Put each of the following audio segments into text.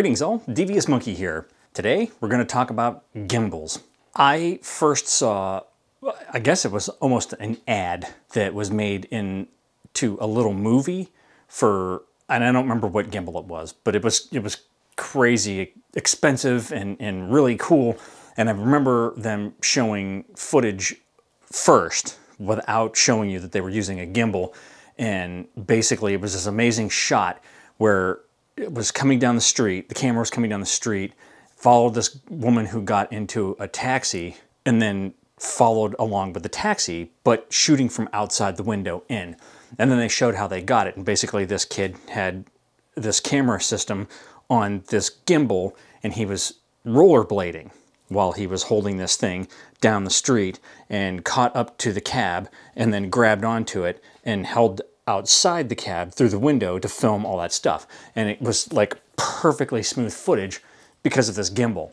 Greetings all, DeviousMonkey here. Today we're going to talk about gimbals. I first saw, I guess it was almost an ad that was made into a little movie for, and I don't remember what gimbal it was, but it was crazy expensive and really cool. And I remember them showing footage first without showing you that they were using a gimbal. And basically it was this amazing shot where it was coming down the street, the camera was coming down the street, followed this woman who got into a taxi, and then followed along with the taxi, but shooting from outside the window in. And then they showed how they got it. And basically this kid had this camera system on this gimbal, and he was rollerblading while he was holding this thing down the street and caught up to the cab and then grabbed onto it and held outside the cab through the window to film all that stuff. And it was like perfectly smooth footage because of this gimbal.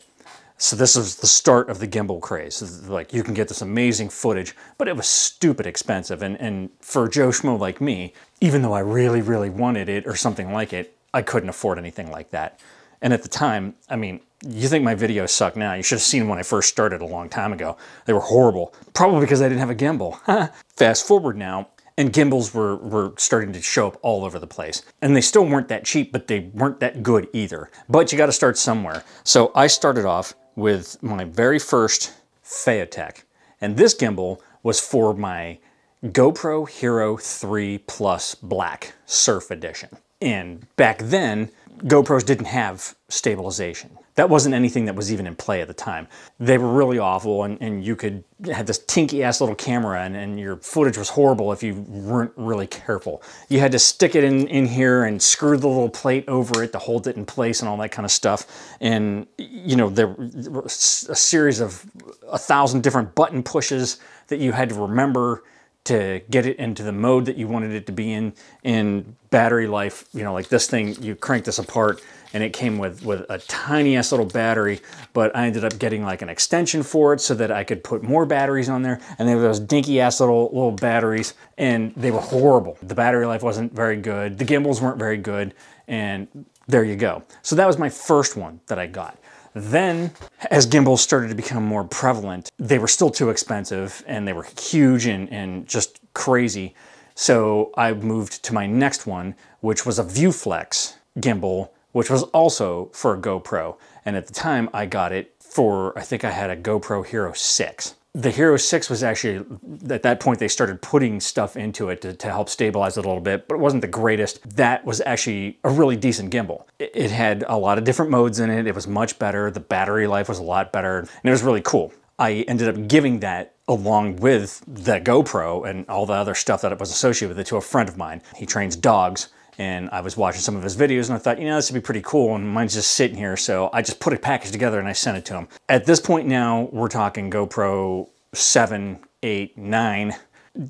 So this was the start of the gimbal craze. Like, you can get this amazing footage, but it was stupid expensive. And for Joe Schmo like me, even though I really, really wanted it or something like it, I couldn't afford anything like that. And at the time, I mean, you think my videos suck now. You should have seen when I first started a long time ago. They were horrible, probably because I didn't have a gimbal. Fast forward now, and gimbals were starting to show up all over the place. And they still weren't that cheap, but they weren't that good either. But you gotta start somewhere. So I started off with my very first Feiyutech. And this gimbal was for my GoPro Hero 3 Plus Black Surf Edition. And back then, GoPros didn't have stabilization. That wasn't anything that was even in play at the time. They were really awful, and you could have this tinky-ass little camera, and your footage was horrible if you weren't really careful. You had to stick it in here and screw the little plate over it to hold it in place and all that kind of stuff. And, you know, there were a series of 1,000 different button pushes that you had to remember to get it into the mode that you wanted it to be in. And battery life, you know, like this thing, you crank this apart and it came with a tiny ass little battery, but I ended up getting like an extension for it so that I could put more batteries on there. And they were those dinky ass little batteries, and they were horrible. The battery life wasn't very good. The gimbals weren't very good. And there you go. So that was my first one that I got. Then, as gimbals started to become more prevalent, they were still too expensive, and they were huge and just crazy. So I moved to my next one, which was a ViewFlex gimbal, which was also for a GoPro. And at the time, I got it for, I think I had a GoPro Hero 6. The Hero 6 was actually, at that point, they started putting stuff into it to help stabilize it a little bit, but it wasn't the greatest. That was actually a really decent gimbal. It had a lot of different modes in it. It was much better. The battery life was a lot better, and it was really cool. I ended up giving that, along with the GoPro and all the other stuff that it was associated with it, to a friend of mine. He trains dogs, and I was watching some of his videos, and I thought, you know, this would be pretty cool, and mine's just sitting here, so I just put a package together and I sent it to him. At this point now, we're talking GoPro 7, 8, 9.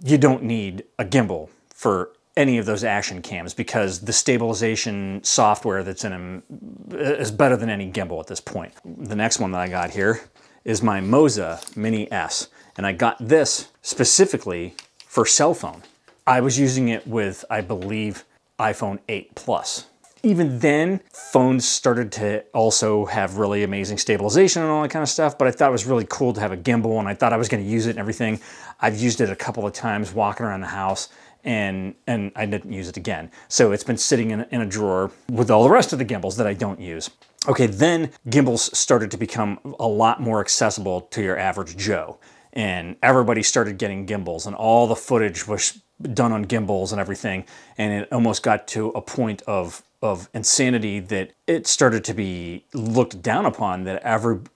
You don't need a gimbal for any of those action cams because the stabilization software that's in them is better than any gimbal at this point. The next one that I got here is my Moza Mini S, and I got this specifically for cell phone. I was using it with, I believe, iPhone 8 Plus. Even then, phones started to also have really amazing stabilization and all that kind of stuff, but I thought it was really cool to have a gimbal, and I thought I was going to use it and everything. I've used it a couple of times walking around the house, and I didn't use it again. So it's been sitting in a drawer with all the rest of the gimbals that I don't use. Okay, then gimbals started to become a lot more accessible to your average Joe, and everybody started getting gimbals, and all the footage was done on gimbals and everything, and it almost got to a point of insanity that it started to be looked down upon, that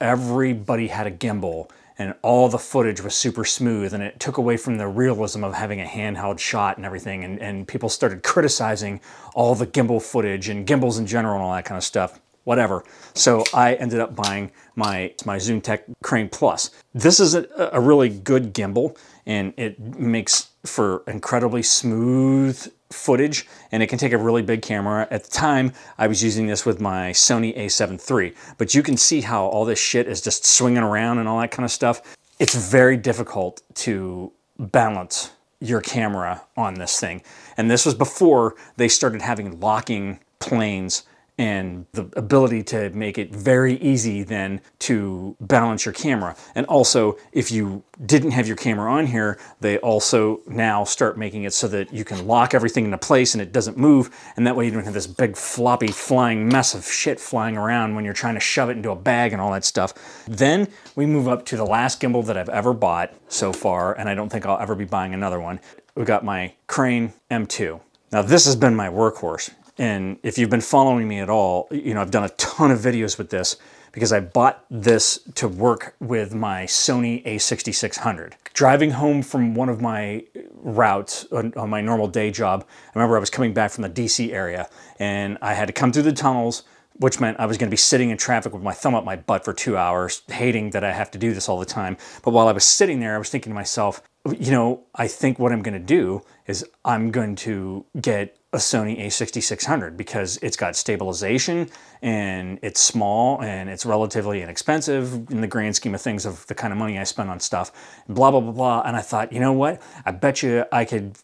everybody had a gimbal, and all the footage was super smooth, and it took away from the realism of having a handheld shot and everything, and people started criticizing all the gimbal footage and gimbals in general and all that kind of stuff. Whatever. So I ended up buying my Zhiyun Crane Plus. This is a really good gimbal, and it makes for incredibly smooth footage, and it can take a really big camera. At the time, I was using this with my Sony A7 III, but you can see how all this shit is just swinging around and all that kind of stuff. It's very difficult to balance your camera on this thing. And this was before they started having locking planes and the ability to make it very easy then to balance your camera. And also, if you didn't have your camera on here, they also now start making it so that you can lock everything into place and it doesn't move, and that way you don't have this big floppy flying mess of shit flying around when you're trying to shove it into a bag and all that stuff. Then we move up to the last gimbal that I've ever bought so far, and I don't think I'll ever be buying another one. We've got my Crane M2. Now this has been my workhorse. And if you've been following me at all, you know, I've done a ton of videos with this because I bought this to work with my Sony A6600. Driving home from one of my routes on my normal day job, I remember I was coming back from the DC area and I had to come through the tunnels, which meant I was gonna be sitting in traffic with my thumb up my butt for 2 hours, hating that I have to do this all the time. But while I was sitting there, I was thinking to myself, you know, I think what I'm gonna do is I'm going to get a Sony A6600 because it's got stabilization and it's small and it's relatively inexpensive in the grand scheme of things of the kind of money I spend on stuff, blah, blah, blah, blah. And I thought, you know what? I bet you I could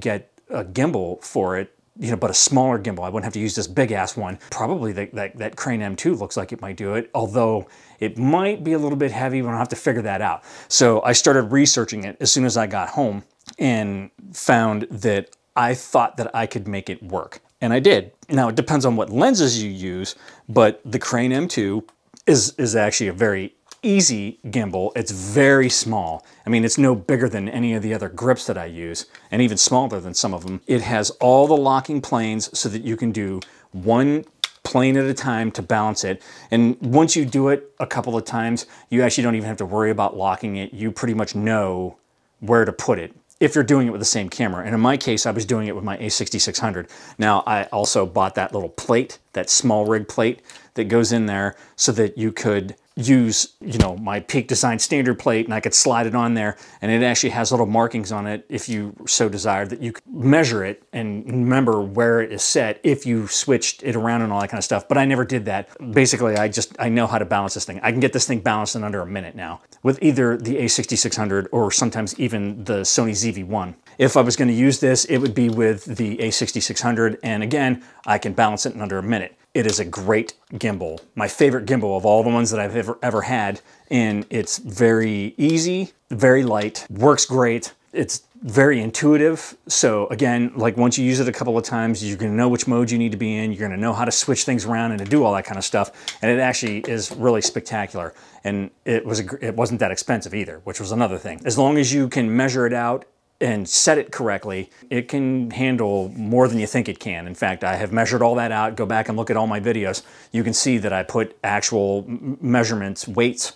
get a gimbal for it, you know, but a smaller gimbal. I wouldn't have to use this big ass one. Probably that Crane M2 looks like it might do it, although it might be a little bit heavy, but I'll have to figure that out. So I started researching it as soon as I got home and found that I thought that I could make it work, and I did. Now it depends on what lenses you use, but the Crane M2 is actually a very easy gimbal. It's very small. I mean, it's no bigger than any of the other grips that I use, and even smaller than some of them. It has all the locking planes so that you can do one plane at a time to balance it. And once you do it a couple of times, you actually don't even have to worry about locking it. You pretty much know where to put it if you're doing it with the same camera. And in my case, I was doing it with my A6600. Now, I also bought that little plate, that small rig plate that goes in there so that you could use, you know, my Peak Design standard plate, and I could slide it on there, and it actually has little markings on it if you so desired that you could measure it and remember where it is set if you switched it around and all that kind of stuff. But I never did that. Basically, I know how to balance this thing. I can get this thing balanced in under a minute now with either the A6600 or sometimes even the Sony ZV-1. If I was going to use this, it would be with the A6600, and again, I can balance it in under a minute. It is a great gimbal, my favorite gimbal of all the ones that I've ever had, and it's very easy, very light, works great. It's very intuitive. So again, like once you use it a couple of times, you're gonna know which mode you need to be in, you're gonna know how to switch things around and to do all that kind of stuff. And it actually is really spectacular. And it wasn't that expensive either, which was another thing. As long as you can measure it out and set it correctly, it can handle more than you think it can. In fact, I have measured all that out. Go back and look at all my videos. You can see that I put actual measurements, weights,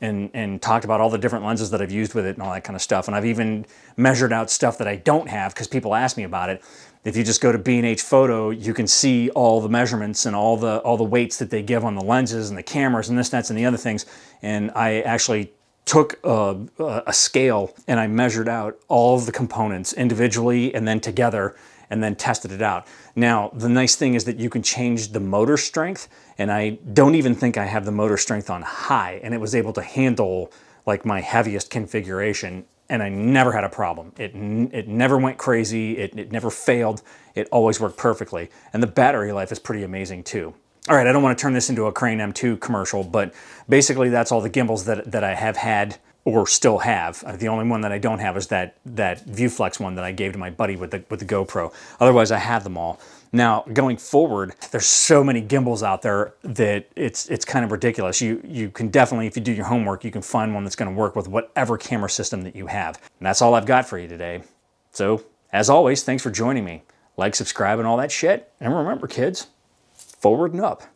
and talked about all the different lenses that I've used with it and all that kind of stuff. And I've even measured out stuff that I don't have because people ask me about it. If you just go to B&H Photo, you can see all the measurements and all the weights that they give on the lenses and the cameras and this, that, and the other things. And I actually took a scale and I measured out all of the components individually and then together and then tested it out. Now, the nice thing is that you can change the motor strength, and I don't even think I have the motor strength on high, and it was able to handle like my heaviest configuration, and I never had a problem. It never went crazy, it never failed, it always worked perfectly. And the battery life is pretty amazing too. All right, I don't want to turn this into a Crane M2 commercial, but basically that's all the gimbals that I have had or still have. The only one that I don't have is that ViewFlex one that I gave to my buddy with the GoPro. Otherwise, I have them all. Now, going forward, there's so many gimbals out there that it's kind of ridiculous. You can definitely, if you do your homework, you can find one that's going to work with whatever camera system that you have. And that's all I've got for you today. So, as always, thanks for joining me. Like, subscribe, and all that shit. And remember, kids, forward and up.